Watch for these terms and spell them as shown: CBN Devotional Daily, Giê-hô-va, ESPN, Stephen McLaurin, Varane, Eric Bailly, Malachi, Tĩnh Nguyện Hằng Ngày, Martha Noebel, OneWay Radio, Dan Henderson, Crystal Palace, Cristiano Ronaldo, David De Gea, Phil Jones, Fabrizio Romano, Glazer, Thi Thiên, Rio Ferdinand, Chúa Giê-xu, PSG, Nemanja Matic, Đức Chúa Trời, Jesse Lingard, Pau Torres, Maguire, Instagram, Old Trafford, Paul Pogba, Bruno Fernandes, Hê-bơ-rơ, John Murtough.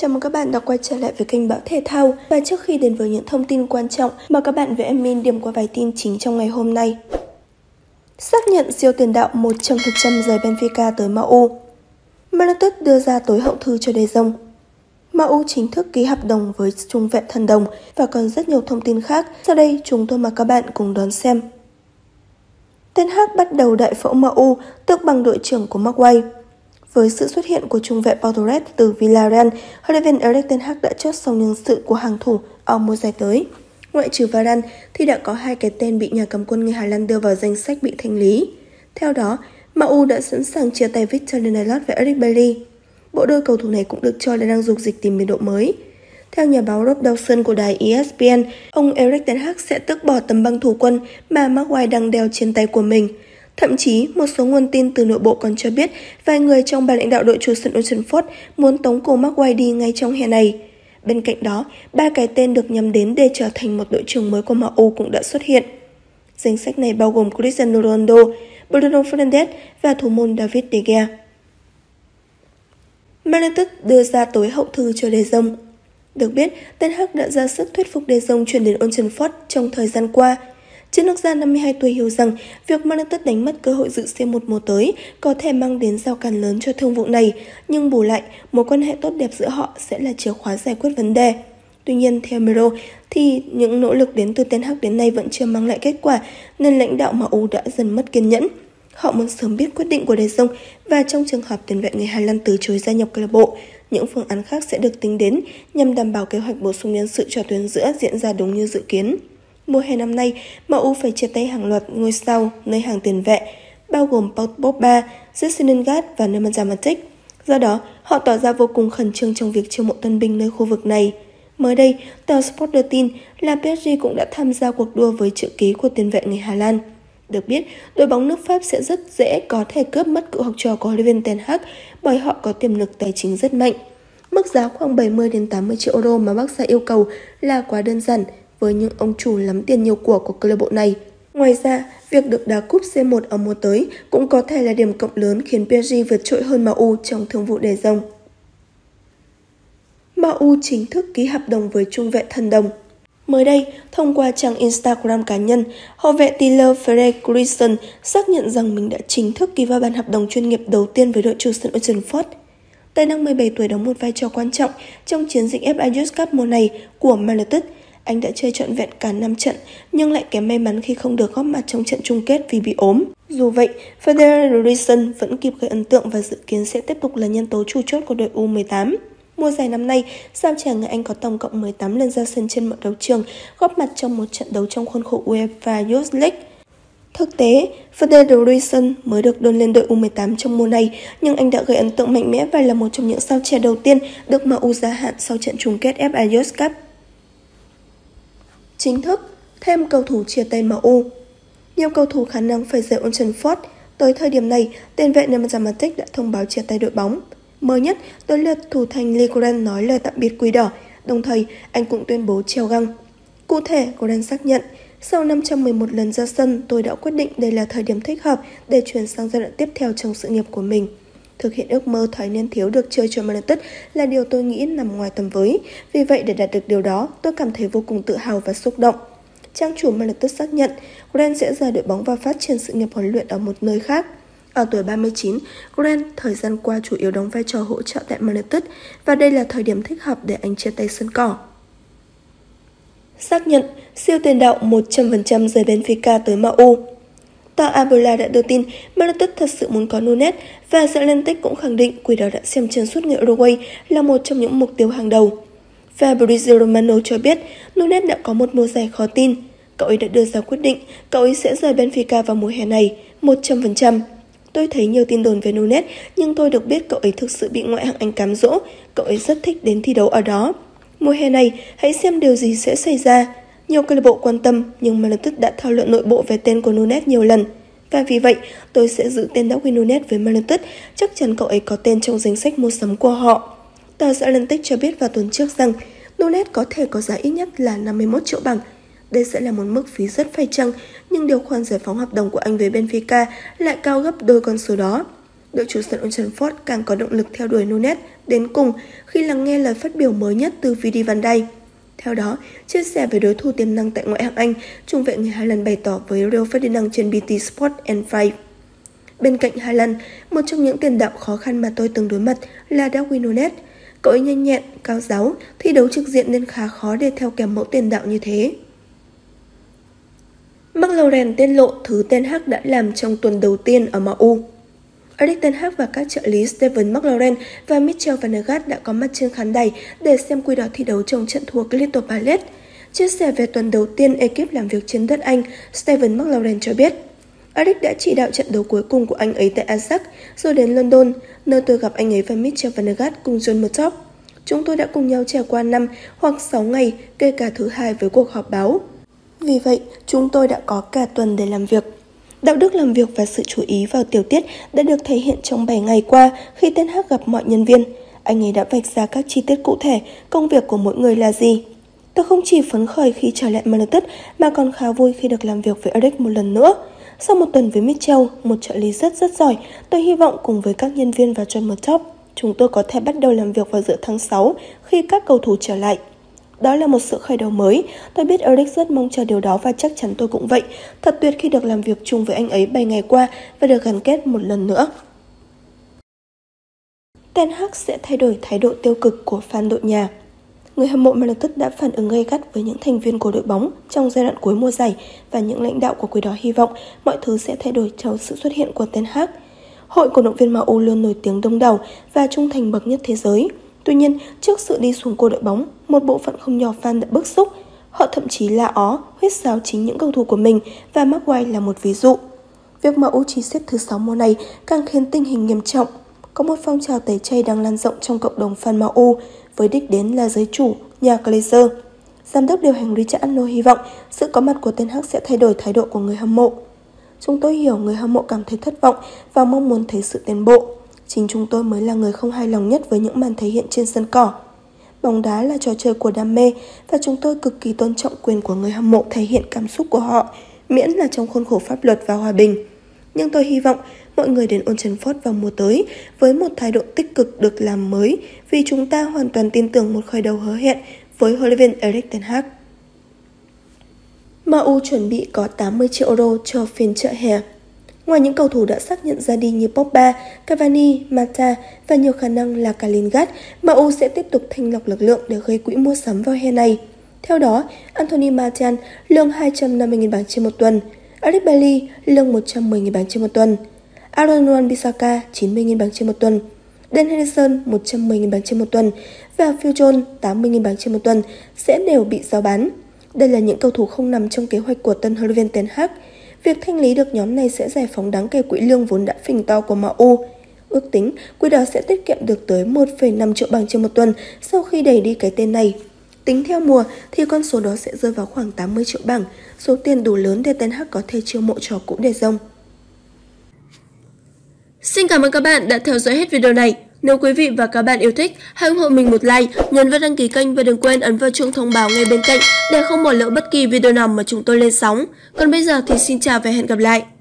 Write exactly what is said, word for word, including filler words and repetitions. Chào mừng các bạn đã quay trở lại với kênh Bão Thể Thao. Và trước khi đến với những thông tin quan trọng, mời các bạn với em Min điểm qua vài tin chính trong ngày hôm nay. Xác nhận siêu tiền đạo một trăm phần trăm rời Benfica tới em u. Man United đưa ra tối hậu thư cho De Jong. em u chính thức ký hợp đồng với trung vệ thần đồng và còn rất nhiều thông tin khác. Sau đây chúng tôi mời các bạn cùng đón xem. Ten Hag bắt đầu đại phẫu em u, tước bằng đội trưởng của Maguire. Với sự xuất hiện của trung vệ Pau Torres từ Villarreal, huấn luyện viên Erik ten Hag đã chốt xong nhân sự của hàng thủ ở mùa giải tới. Ngoại trừ Varane thì đã có hai cái tên bị nhà cầm quân người Hà Lan đưa vào danh sách bị thanh lý. Theo đó, em u đã sẵn sàng chia tay Victor Lindelof và Eric Bailly. Bộ đôi cầu thủ này cũng được cho là đang dục dịch tìm biên độ mới. Theo nhà báo Rob Dawson của đài E S P N, ông Erik ten Hag sẽ tước bỏ tấm băng thủ quân mà Maguire đang đeo trên tay của mình. Thậm chí, một số nguồn tin từ nội bộ còn cho biết vài người trong ban lãnh đạo đội chủ sân Old Trafford muốn tống cổ Maguire đi ngay trong hè này. Bên cạnh đó, ba cái tên được nhắm đến để trở thành một đội trưởng mới của em u cũng đã xuất hiện. Danh sách này bao gồm Cristiano Ronaldo, Bruno Fernandes và thủ môn David De Gea. Man United đưa ra tối hậu thư cho De Jong. Được biết, Ten Hag đã ra sức thuyết phục De Jong chuyển đến Old Trafford trong thời gian qua. Chiến lược gia năm mươi hai tuổi hiểu rằng việc Man United đánh mất cơ hội dự xê một mùa tới có thể mang đến rào cản lớn cho thương vụ này, nhưng bù lại, mối quan hệ tốt đẹp giữa họ sẽ là chìa khóa giải quyết vấn đề. Tuy nhiên, theo Miro, thì những nỗ lực đến từ Ten Hag đến nay vẫn chưa mang lại kết quả, nên lãnh đạo em u đã dần mất kiên nhẫn. Họ muốn sớm biết quyết định của De Jong và trong trường hợp tiền vệ người Hà Lan từ chối gia nhập câu lạc bộ, những phương án khác sẽ được tính đến nhằm đảm bảo kế hoạch bổ sung nhân sự cho tuyến giữa diễn ra đúng như dự kiến. Mùa hè năm nay, em u phải chia tay hàng loạt ngôi sao nơi hàng tiền vệ, bao gồm Paul Pogba, Jesse Lingard và Nemanja Matic. Do đó, họ tỏ ra vô cùng khẩn trương trong việc chiêu mộ tân binh nơi khu vực này. Mới đây, tờ Sport đưa tin là pê ét giê cũng đã tham gia cuộc đua với chữ ký của tiền vệ người Hà Lan. Được biết, đội bóng nước Pháp sẽ rất dễ có thể cướp mất cựu học trò của huấn luyện viên Ten Hag bởi họ có tiềm lực tài chính rất mạnh. Mức giá khoảng bảy mươi đến tám mươi triệu euro mà Barca yêu cầu là quá đơn giản với những ông chủ lắm tiền nhiều của của câu lạc bộ này. Ngoài ra, việc được đá cúp xê một ở mùa tới cũng có thể là điểm cộng lớn khiến pê ét giê vượt trội hơn em u trong thương vụ De Jong. em u chính thức ký hợp đồng với trung vệ thần đồng. Mới đây, thông qua trang Instagram cá nhân, hậu vệ Tyler Fredrickson xác nhận rằng mình đã chính thức ký vào bản hợp đồng chuyên nghiệp đầu tiên với đội chủ sân Old Trafford. Tài năng mười bảy tuổi đóng một vai trò quan trọng trong chiến dịch ép a Youth Cup mùa này của Man United. Anh đã chơi trọn vẹn cả năm trận, nhưng lại kém may mắn khi không được góp mặt trong trận chung kết vì bị ốm. Dù vậy, Federico Riesen vẫn kịp gây ấn tượng và dự kiến sẽ tiếp tục là nhân tố chủ chốt của đội U mười tám. Mùa giải năm nay, sao chàng người Anh có tổng cộng mười tám lần ra sân trên mọi đấu trường, góp mặt trong một trận đấu trong khuôn khổ UEFA Youth League. Thực tế, Federico Riesen mới được đôn lên đội U mười tám trong mùa này, nhưng anh đã gây ấn tượng mạnh mẽ và là một trong những sao trẻ đầu tiên được em u gia hạn sau trận chung kết ép a Youth Cup. Chính thức, thêm cầu thủ chia tay em u. Nhiều cầu thủ khả năng phải rời Old Trafford. Tới thời điểm này, tiền vệ Nemanja Matic đã thông báo chia tay đội bóng. Mới nhất, tới lượt thủ thành Lincoln nói lời tạm biệt Quỷ Đỏ, đồng thời anh cũng tuyên bố treo găng. Cụ thể, Lincoln xác nhận, sau năm trăm mười một lần ra sân, tôi đã quyết định đây là thời điểm thích hợp để chuyển sang giai đoạn tiếp theo trong sự nghiệp của mình. Thực hiện ước mơ thời niên thiếu được chơi cho Man United là điều tôi nghĩ nằm ngoài tầm với. Vì vậy, để đạt được điều đó, tôi cảm thấy vô cùng tự hào và xúc động. Trang chủ Man United xác nhận, Grant sẽ rời đội bóng và phát triển sự nghiệp huấn luyện ở một nơi khác. Ở tuổi ba mươi chín, Grant thời gian qua chủ yếu đóng vai trò hỗ trợ tại Man United và đây là thời điểm thích hợp để anh chia tay sân cỏ. Xác nhận, siêu tiền đạo một trăm phần trăm rời Benfica tới em u. Tờ Abola đã đưa tin Man United thật sự muốn có Núñez và The Atlantic cũng khẳng định Quỷ Đỏ đã xem chân sút người Uruguay là một trong những mục tiêu hàng đầu. Fabrizio Romano cho biết Núñez đã có một mùa giải khó tin. Cậu ấy đã đưa ra quyết định, cậu ấy sẽ rời Benfica vào mùa hè này, một trăm phần trăm. Tôi thấy nhiều tin đồn về Núñez, nhưng tôi được biết cậu ấy thực sự bị ngoại hạng Anh cám dỗ, cậu ấy rất thích đến thi đấu ở đó. Mùa hè này, hãy xem điều gì sẽ xảy ra. Nhiều câu lạc bộ quan tâm, nhưng Man United đã thảo luận nội bộ về tên của Núñez nhiều lần. Và vì vậy, tôi sẽ giữ tên Darwin Núñez với Man United, chắc chắn cậu ấy có tên trong danh sách mua sắm của họ. Tờ The Atlantic cho biết vào tuần trước rằng, Núñez có thể có giá ít nhất là năm mươi mốt triệu bảng. Đây sẽ là một mức phí rất phải chăng, nhưng điều khoản giải phóng hợp đồng của anh với Benfica lại cao gấp đôi con số đó. đội chủ sân Old Trafford càng có động lực theo đuổi Núñez đến cùng khi lắng nghe lời phát biểu mới nhất từ Virgil van Dijk. Theo đó, chia sẻ về đối thủ tiềm năng tại ngoại hạng Anh, trung vệ người Hà Lan bày tỏ với Rio Ferdinand trên bê tê Sport and Five. Bên cạnh Hà Lan, một trong những tiền đạo khó khăn mà tôi từng đối mặt là Darwin Núñez. Cậu ấy nhanh nhẹn, cao ráo, thi đấu trực diện nên khá khó để theo kèm mẫu tiền đạo như thế. McLaurin tiết lộ thứ Ten Hag đã làm trong tuần đầu tiên ở em u. Erik ten Hag và các trợ lý Stephen McLaurin và Mitchell van der Gast đã có mặt trên khán đài để xem quy đỏ thi đấu trong trận thua Crystal Palace. Chia sẻ về tuần đầu tiên ekip làm việc trên đất Anh, Stephen McLaurin cho biết, Erik đã chỉ đạo trận đấu cuối cùng của anh ấy tại Ajax, rồi đến London, nơi tôi gặp anh ấy và Mitchell van der Gast cùng John Murtough. Chúng tôi đã cùng nhau trải qua năm hoặc sáu ngày, kể cả thứ hai với cuộc họp báo. Vì vậy, chúng tôi đã có cả tuần để làm việc. Đạo đức làm việc và sự chú ý vào tiểu tiết đã được thể hiện trong bảy ngày qua khi Ten Hag gặp mọi nhân viên. Anh ấy đã vạch ra các chi tiết cụ thể, công việc của mỗi người là gì. Tôi không chỉ phấn khởi khi trở lại Man United mà còn khá vui khi được làm việc với Erik một lần nữa. Sau một tuần với Mitchell, một trợ lý rất rất giỏi, tôi hy vọng cùng với các nhân viên và John Murtough, chúng tôi có thể bắt đầu làm việc vào giữa tháng sáu khi các cầu thủ trở lại. Đó là một sự khởi đầu mới, tôi biết Erik rất mong chờ điều đó và chắc chắn tôi cũng vậy. Thật tuyệt khi được làm việc chung với anh ấy bảy ngày qua và được gắn kết một lần nữa. Ten Hag sẽ thay đổi thái độ tiêu cực của fan đội nhà. Người hâm mộ Man United đã phản ứng gay gắt với những thành viên của đội bóng trong giai đoạn cuối mùa giải và những lãnh đạo của quỷ đỏ hy vọng mọi thứ sẽ thay đổi theo sự xuất hiện của Ten Hag. Hội cổ động viên em u luôn nổi tiếng đông đảo và trung thành bậc nhất thế giới. Tuy nhiên, trước sự đi xuống của đội bóng, một bộ phận không nhỏ fan đã bức xúc. Họ thậm chí la ó, huýt sáo chính những cầu thủ của mình và Maguire là một ví dụ. Việc em u chỉ xếp thứ sáu mùa này càng khiến tình hình nghiêm trọng. Có một phong trào tẩy chay đang lan rộng trong cộng đồng fan em u với đích đến là giới chủ, nhà Glazer. Giám đốc điều hành Richard Arno hy vọng sự có mặt của Ten Hag sẽ thay đổi thái độ của người hâm mộ. Chúng tôi hiểu người hâm mộ cảm thấy thất vọng và mong muốn thấy sự tiến bộ. Chính chúng tôi mới là người không hài lòng nhất với những màn thể hiện trên sân cỏ. Bóng đá là trò chơi của đam mê và chúng tôi cực kỳ tôn trọng quyền của người hâm mộ thể hiện cảm xúc của họ, miễn là trong khuôn khổ pháp luật và hòa bình. Nhưng tôi hy vọng mọi người đến Old Trafford vào mùa tới với một thái độ tích cực được làm mới vì chúng ta hoàn toàn tin tưởng một khởi đầu hứa hẹn với huấn luyện viên Erik ten Hag. em u chuẩn bị có tám mươi triệu euro cho phiên chợ hè. Ngoài những cầu thủ đã xác nhận ra đi như Pogba, Cavani, Mata và nhiều khả năng là cả Lingard, em u sẽ tiếp tục thanh lọc lực lượng để gây quỹ mua sắm vào hè này. Theo đó, Anthony Martial lương hai trăm năm mươi nghìn bảng trên một tuần, Eric Bailly lương một trăm mười nghìn bảng trên một tuần, Aaron Wan-Bissaka chín mươi nghìn bảng trên một tuần, Dan Henderson một trăm mười nghìn bảng trên một tuần và Phil Jones tám mươi nghìn bảng trên một tuần sẽ đều bị giao bán. Đây là những cầu thủ không nằm trong kế hoạch của tân huấn luyện viên Ten Hag. Việc thanh lý được nhóm này sẽ giải phóng đáng kể quỹ lương vốn đã phình to của em u. Ước tính, quỹ đó sẽ tiết kiệm được tới một phẩy năm triệu bảng trên một tuần sau khi đẩy đi cái tên này. Tính theo mùa thì con số đó sẽ rơi vào khoảng tám mươi triệu bảng, số tiền đủ lớn để Ten Hag có thể chiêu mộ trò cũ De Jong. Xin cảm ơn các bạn đã theo dõi hết video này. Nếu quý vị và các bạn yêu thích, hãy ủng hộ mình một like, nhấn vào đăng ký kênh và đừng quên ấn vào chuông thông báo ngay bên cạnh để không bỏ lỡ bất kỳ video nào mà chúng tôi lên sóng. Còn bây giờ thì xin chào và hẹn gặp lại!